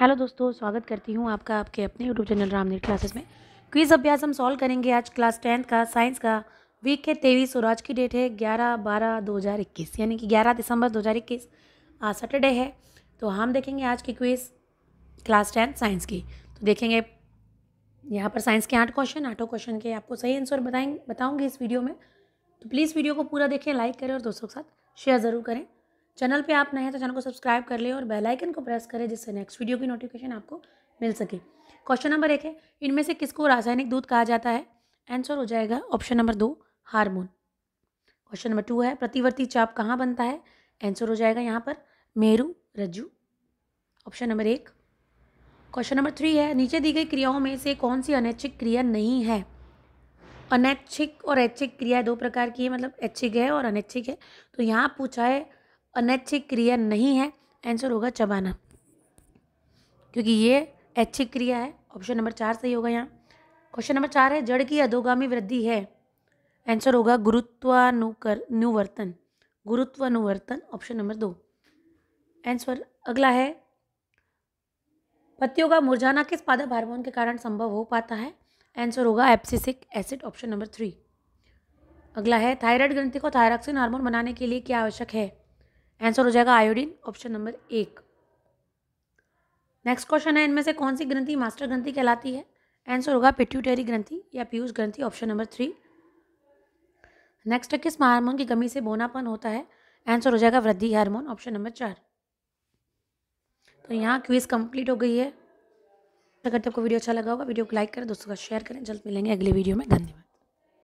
Hello दोस्तों, स्वागत करती हूँ आपका आपके अपने यूट्यूब चैनल रामनीर क्लासेस में। क्विज़ अभ्यास हम सॉल्व करेंगे आज क्लास 10th का साइंस का। वीक है 23 और आज की डेट है 11/12/2021 यानी कि 11 दिसंबर 2021। आज सैटरडे है तो हम देखेंगे आज की क्विज़ क्लास 10th साइंस की। तो देखेंगे यहाँ पर साइंस के 8 क्वेश्चन, 8 क्वेश्चन के आपको सही आंसर बताऊँगी इस वीडियो में। तो प्लीज़ वीडियो को पूरा देखें, लाइक करें और दोस्तों के साथ शेयर ज़रूर करें। चैनल पे आप नए हैं तो चैनल को सब्सक्राइब कर लें और बेल आइकन को प्रेस करें जिससे नेक्स्ट वीडियो की नोटिफिकेशन आपको मिल सके। क्वेश्चन नंबर 1 है, इनमें से किसको रासायनिक दूध कहा जाता है? आंसर हो जाएगा option number 2 hormone. Question number 2 है, प्रतिवर्ती चाप कहाँ बनता है? आंसर हो जाएगा यहाँ पर मेरु रज्जु, ऑप्शन नंबर 1। क्वेश्चन नंबर 3 है, नीचे दी गई क्रियाओं में से कौन सी अनैच्छिक क्रिया नहीं है? अनैच्छिक और ऐच्छिक क्रिया 2 प्रकार की है, मतलब ऐच्छिक है और अनैच्छिक है। तो यहाँ पूछा है अनैच्छिक क्रिया नहीं है, आंसर होगा चबाना, क्योंकि ये ऐच्छिक क्रिया है। ऑप्शन नंबर 4 सही होगा यहाँ। क्वेश्चन नंबर 4 है, जड़ की अधोगामी वृद्धि है, आंसर होगा गुरुत्वानुवर्तन, ऑप्शन नंबर 2 आंसर। अगला है, पत्तियों का मुरझाना किस पादप हार्मोन के कारण संभव हो पाता है? आंसर होगा एब्सिसिक एसिड, ऑप्शन नंबर 3। अगला है, थायराइड ग्रंथि को थायरॉक्सिन हार्मोन बनाने के लिए क्या आवश्यक है? आंसर हो जाएगा iodine, option number 1। Next question है, इनमें से कौन सी ग्रंथि मास्टर ग्रंथि कहलाती है? आंसर होगा पिट्यूटरी ग्रंथि या पीयूष ग्रंथि, ऑप्शन नंबर 3। नेक्स्ट, किस हार्मोन की कमी से बोनापन होता है? आंसर हो जाएगा वृद्धि हार्मोन, ऑप्शन नंबर 4। तो यहाँ क्विज कंप्लीट हो गई है। अगर आपको वीडियो अच्छा लगा होगा, वीडियो को लाइक करें, दोस्तों का शेयर करें। जल्द मिलेंगे अगले वीडियो में, धन्यवाद।